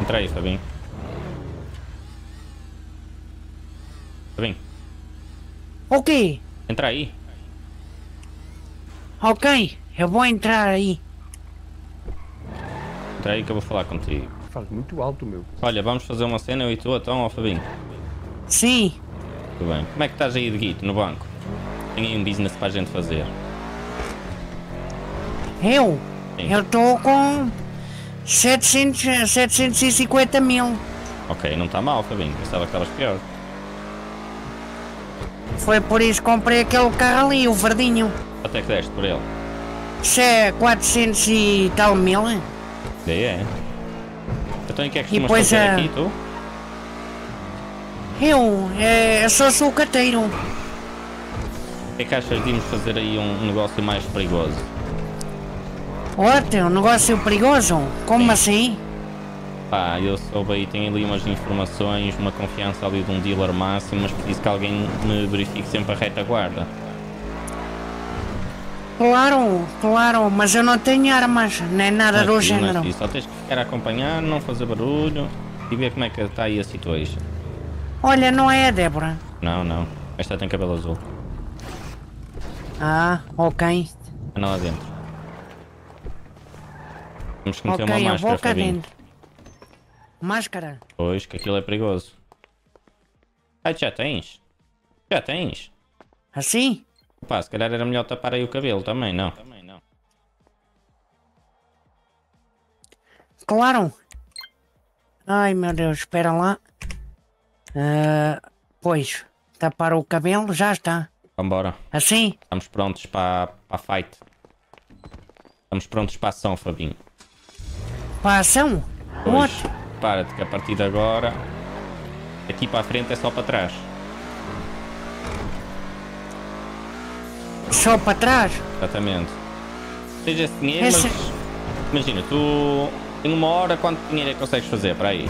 Entra aí, Fabinho. Fabinho. O quê? Entra aí. Ok, eu vou entrar aí. Entra aí que eu vou falar contigo. Faz muito alto, meu. Olha, vamos fazer uma cena, eu e tu, então, ó, Fabinho. Sim. Muito bem. Como é que estás aí de guito, no banco? Tem aí um business para a gente fazer. Eu? Sim. Eu estou com 750 mil. Ok, não está mal, Fabinho. Pensava que estavas pior. Foi por isso que comprei aquele carro ali, o verdinho. Quanto é que deste por ele? Isso é 400 e tal mil. Daí é. Então e o que é que costumas fazer aqui, tu? Eu sou sucateiro. O que é que achas de irmos fazer aí um negócio mais perigoso? Ótimo, um negócio perigoso? Como Sim. assim? Pá, eu soube aí, tenho ali umas informações, uma confiança ali de um dealer máximo, mas preciso que alguém me verifique sempre a retaguarda. Claro, claro, mas eu não tenho armas, nem nada do género. Só tens que ficar a acompanhar, não fazer barulho e ver como é que está aí a situação. Olha, não é a Débora? Não, não. Esta tem cabelo azul. Ah, ok. Anda lá dentro. Temos que meter uma máscara, Fabinho. Máscara? Pois, que aquilo é perigoso. Ah, já tens? Já tens? Assim? Pá, se calhar era melhor tapar aí o cabelo também, não? Também não. Claro. Ai, meu Deus, espera lá. Pois, tapar o cabelo, já está. Vambora. Assim? Estamos prontos para a fight. Estamos prontos para a ação, Fabinho. Para a ação? Pois, para-te que a partir de agora, aqui para a frente é só para trás. Só para trás? Exatamente. Seja esse dinheiro, mas imagina, tu em uma hora quanto dinheiro é que consegues fazer para aí?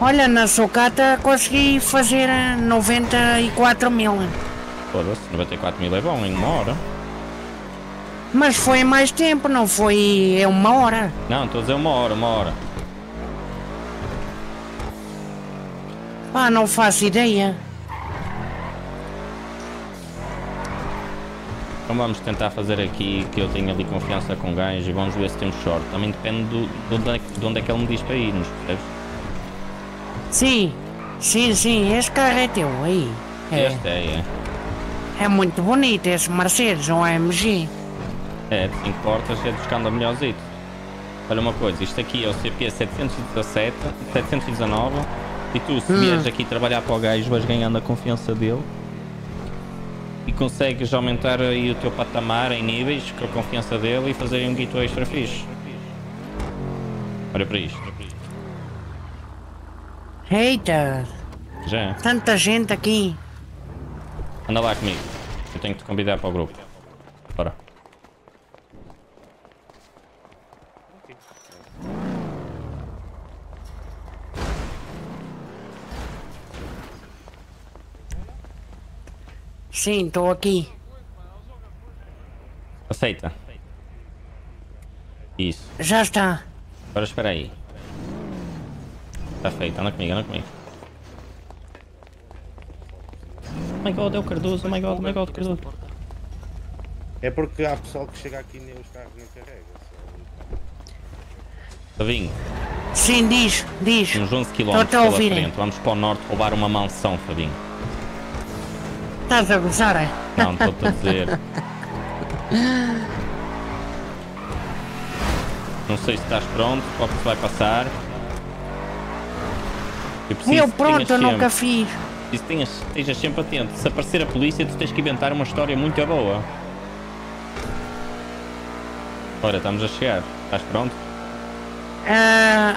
Olha, na sucata consegui fazer 94 mil. Foda-se, 94 mil é bom em uma hora. Mas foi mais tempo, não foi uma hora. Não, estou a dizer uma hora. Ah, não faço ideia. Então vamos tentar fazer aqui, que eu tenho ali confiança com o gajo, e vamos ver se temos sorte. Também depende de onde é que ele me diz para irmos, percebes? Sim, este carro é teu, aí. Este é muito bonito, esse Mercedes, um AMG. É, de 5 portas, é buscando a melhorzito. Olha uma coisa, isto aqui é o CP717, 719, e tu se vieres aqui trabalhar para o gajo, vais ganhando a confiança dele e consegues aumentar aí o teu patamar em níveis com a confiança dele e fazer um guito extra fixe. Olha para isto. Eita! Já? Tanta gente aqui! Anda lá comigo, eu tenho que te convidar para o grupo. Bora. Sim, estou aqui. Aceita. Isso. Já está. Agora espera aí. Está feito, anda comigo. Oh my god, é o Cardoso, oh my god, Cardoso. É porque há pessoal que chega aqui e nem os carros nem carrega. Fabinho. Sim, diz. Uns 11 km pela frente, vamos para o norte roubar uma mansão, Fabinho. Estás a gozar, é? Não, estou-te a dizer. Não sei se estás pronto, o que vai passar. Eu pronto, eu nunca fiz. Estejas sempre atento. Se aparecer a polícia, tu tens que inventar uma história muito boa. Ora, estamos a chegar. Estás pronto?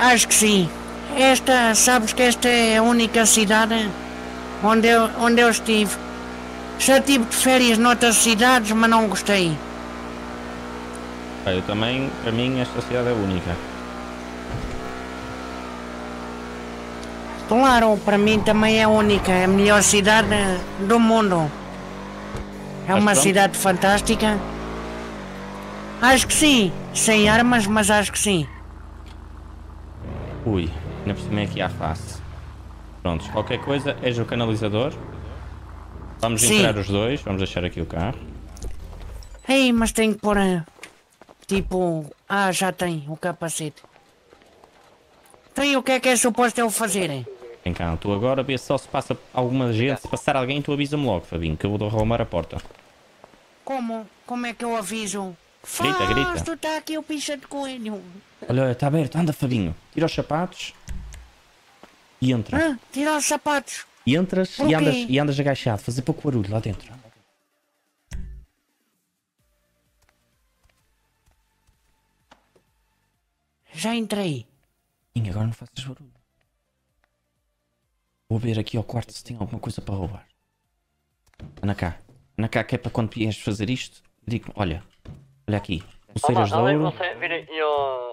Acho que sim. Sabes que esta é a única cidade onde eu estive. Já tive de férias noutras cidades, mas não gostei. Eu também, para mim, esta cidade é única. Claro, para mim também é única, é a melhor cidade do mundo. É uma cidade fantástica. Acho que sim, sem armas, mas acho que sim. Ui, ainda também aqui à face. Pronto, qualquer coisa, és o canalizador. Vamos entrar os dois, vamos deixar aqui o carro. Ei, mas tem que pôr tipo... Ah, já tem o capacete. Então e o que é suposto eu fazer, hein? Vem cá, tu agora vê só se passa alguma gente, se passar alguém tu avisa-me logo, Fabinho, que eu vou arrumar a porta. Como? Como é que eu aviso? Grita, grita. Tu tá aqui o picha de coelho. Olha, está aberto, anda Fabinho, tira os sapatos e entra. Ah, tira os sapatos. E entras e andas agachado, fazer pouco barulho lá dentro. Já entrei. E agora não faças barulho. Vou ver aqui ao quarto se tem alguma coisa para roubar. Ana cá que é para quando vieres fazer isto. Digo, olha aqui. Pulseiras de ouro.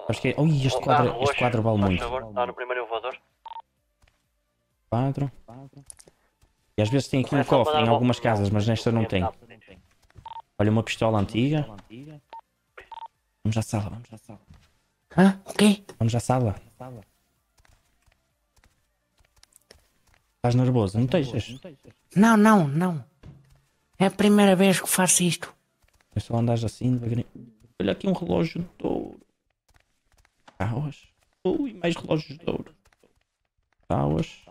Acho que é... Ui, este quadro vale muito. Está no primeiro elevador. Quadro. E às vezes tem aqui um cofre em algumas casas, mas nesta não tem. Olha, uma pistola antiga. Vamos à sala, vamos à sala. Ah, ok. Vamos à sala. Estás nervoso, não deixas? Não, não, não. É a primeira vez que faço isto. É só andares assim, devagarinho. Olha aqui um relógio de ouro. Tauas. Ui, mais relógios de ouro. Tauas.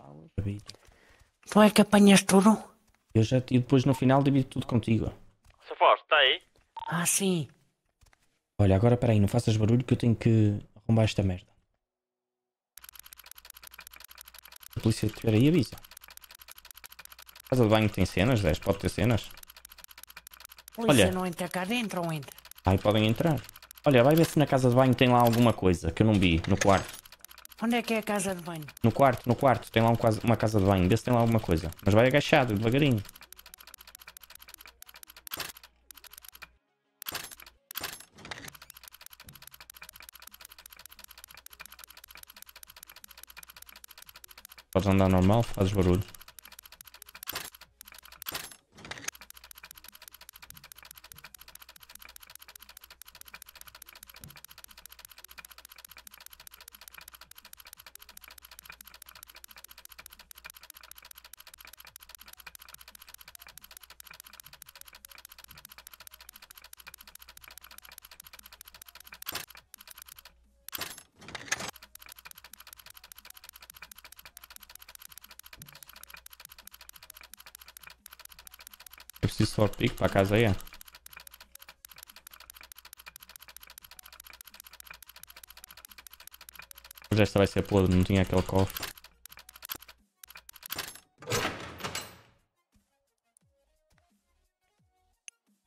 Tu é que apanhas tudo? Eu já, e depois no final divido tudo contigo. Se for, está aí? Ah, sim. Olha, agora peraí, não faças barulho que eu tenho que arrombar esta merda. A polícia estiver aí, avisa. A casa de banho tem cenas, 10, pode ter cenas. A polícia não entra cá dentro ou entra? Aí podem entrar. Olha, vai ver se na casa de banho tem lá alguma coisa que eu não vi, no quarto. Onde é que é a casa de banho? No quarto, tem lá uma casa de banho, vê se tem lá alguma coisa. Mas vai agachado, devagarinho. Podes andar normal, fazes barulho. Preciso só pico para casa aí. Mas esta vai ser podre, não tinha aquele cofre.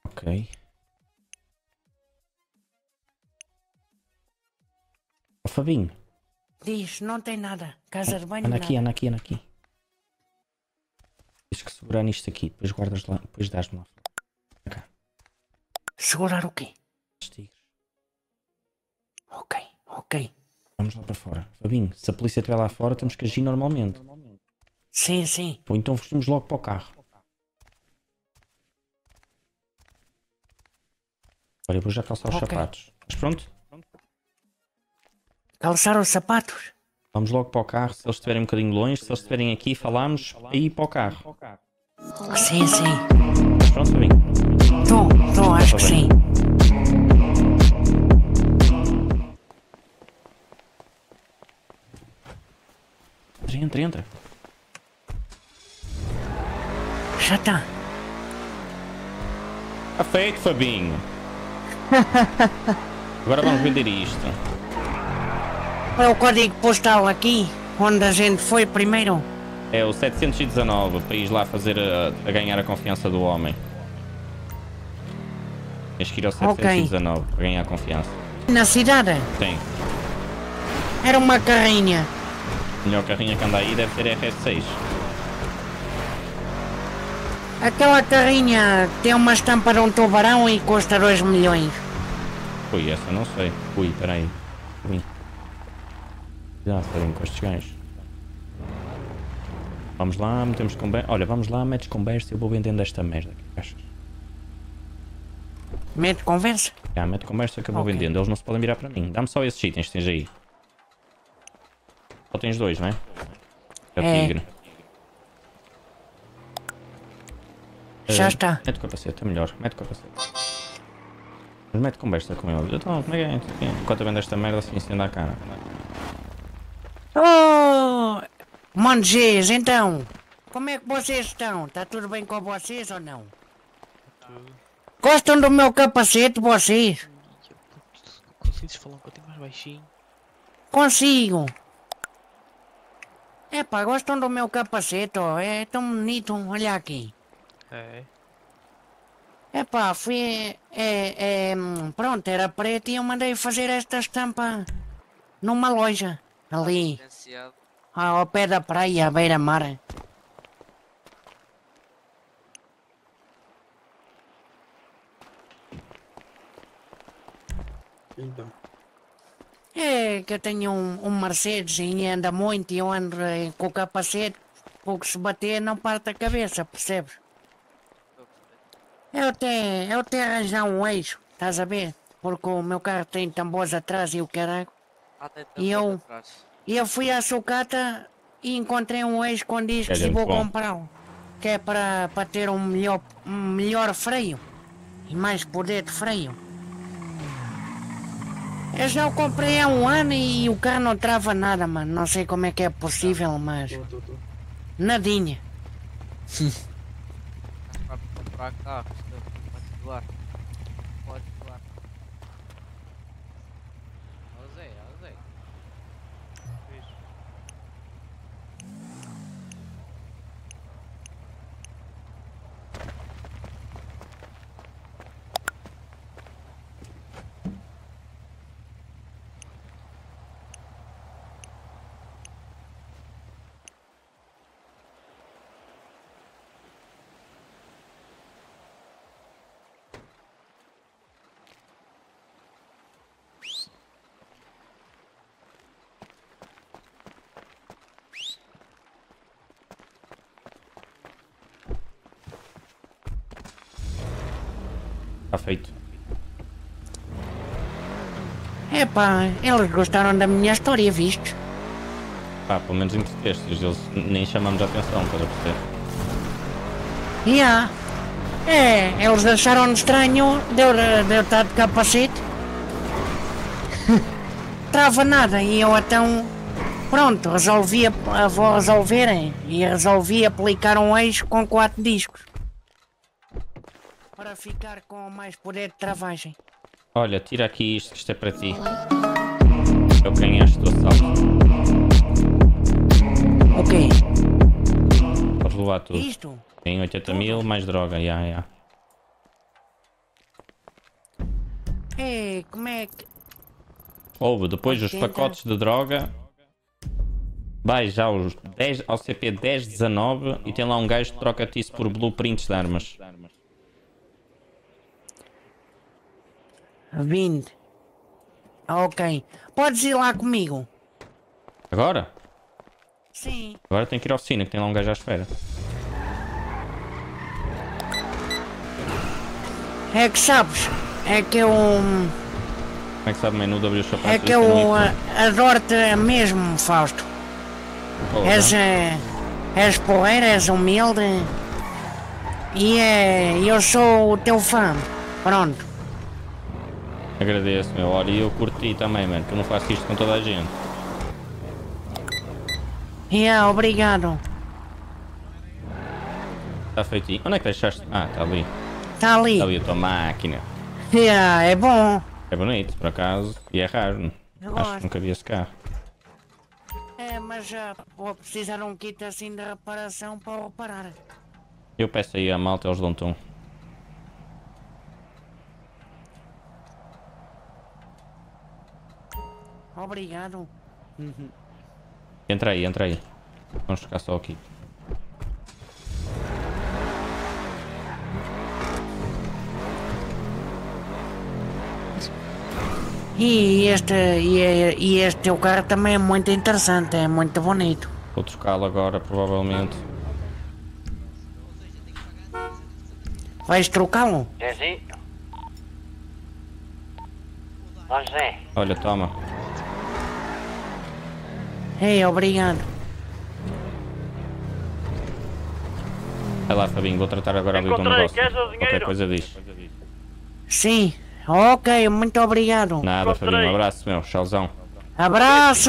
Ok. Oh, Fabinho. Diz, não tem nada. Casa de banho. Anda aqui. Que segurar nisto aqui, depois guardas lá, depois dás-me lá. Okay. Segurar o quê? Os tigres. Ok. Vamos lá para fora. Fabinho, se a polícia estiver lá fora, temos que agir normalmente. Sim. Ou então fugimos logo para o carro. Olha, vou já calçar os sapatos. Mas pronto. Calçar os sapatos? Vamos logo para o carro, se eles estiverem um bocadinho longe, se eles estiverem aqui, falamos aí para o carro. Sim. Estás pronto para mim? Estou, acho que sim. Entra. Já está. Está feito, Fabinho. Agora vamos vender isto. É o código postal aqui, onde a gente foi primeiro? É o 719, para ir lá fazer a ganhar a confiança do homem. Tens que ir ao 719 para ganhar a confiança. Na cidade? Sim. Era uma carrinha. A melhor carrinha que anda aí deve ser RS6. Aquela carrinha tem uma estampa de um tubarão e custa 2 milhões. Ui, essa não sei. Ui, peraí. Já sabem com estes gajos. Vamos lá, metemos conversa. Olha, vamos lá, metes conversa e eu vou vendendo esta merda. O que achas? Mete conversa? Já, mete conversa que eu vou vendendo. Eles não se podem virar para mim. Dá-me só esses itens que tens aí. Só tens dois, né? É o tigre. Já está. Mete o capacete, é melhor. Mete o capacete. Mas mete conversa com ele. Então, como é que é? Enquanto eu vendo esta merda, assim, se anda a cara. Oh! Monges, então! Como é que vocês estão? Está tudo bem com vocês ou não? Gostam do meu capacete, vocês? Consegues falar um pouquinho mais baixinho? Consigo! É pá, gostam do meu capacete, ó. É tão bonito, olha aqui. É pá, fui... pronto, era preto e eu mandei fazer esta estampa numa loja, ali. Ao pé da praia, à beira-mar. Então. É que eu tenho um Mercedes e anda muito e eu ando com o capacete, porque se bater não parte a cabeça, percebes? Eu te arranjar um eixo, estás a ver? Porque o meu carro tem tambores atrás e o caralho. E eu fui à sucata e encontrei um eixo com discos e vou comprá-lo. Que é para ter um melhor freio e mais poder de freio. Eu já o comprei há um ano e o carro não trava nada, mano. Não sei como é que é possível, mas... Nadinha. Pode doar. Eu usei. Feito. Epá, eles gostaram da minha história, viste? Pá, pelo menos entretestes, eles nem chamamos a atenção, estás a perceber? Yeah. É, eles acharam estranho de eu estar de capacete. Trava nada e eu então... Pronto, resolvi aplicar um eixo com 4 discos. Para ficar com mais poder de travagem. Olha, tira aqui isto, que isto é para ti. Eu ganhaste o assalto. O quê? Podes levar tudo. Isto? Tem 80 mil, mais droga, já. Ei, como é que... Ouve, depois os pacotes de droga... Vai já aos 10, ao CP1019 e tem lá um gajo que troca-te isso por blueprints de armas. 20. Ok. Podes ir lá comigo? Agora? Sim. Agora tenho que ir à oficina, que tem lá um gajo à espera. É que sabes, é que eu... Como é que sabe o menu W Chapéu? É que eu adoro-te mesmo, Fausto. Olá. És porreiro, és humilde. E eu sou o teu fã. Pronto. Agradeço, meu. Olha, e eu curti também, mano, que eu não faço isto com toda a gente. Obrigado. Está feitinho. Onde é que deixaste? Ah, está ali. Está ali. Está ali a tua máquina. É bom. É bonito, por acaso. E é raro, não? Acho que nunca vi esse carro. É, mas já vou precisar um kit assim de reparação para reparar. Eu peço aí à malta, eles dão-te um. Obrigado. Entra aí. Vamos ficar só aqui. E este teu carro também é muito interessante, é muito bonito. Vou trocá-lo agora, provavelmente. Vais trocá-lo? Sim. Olha, toma. Ei, obrigado. Vai lá, Fabinho, vou tratar agora ali do negócio. Qualquer coisa diz. Sim, ok, muito obrigado. Nada, Fabinho, um abraço, meu, tchauzão. Abraço!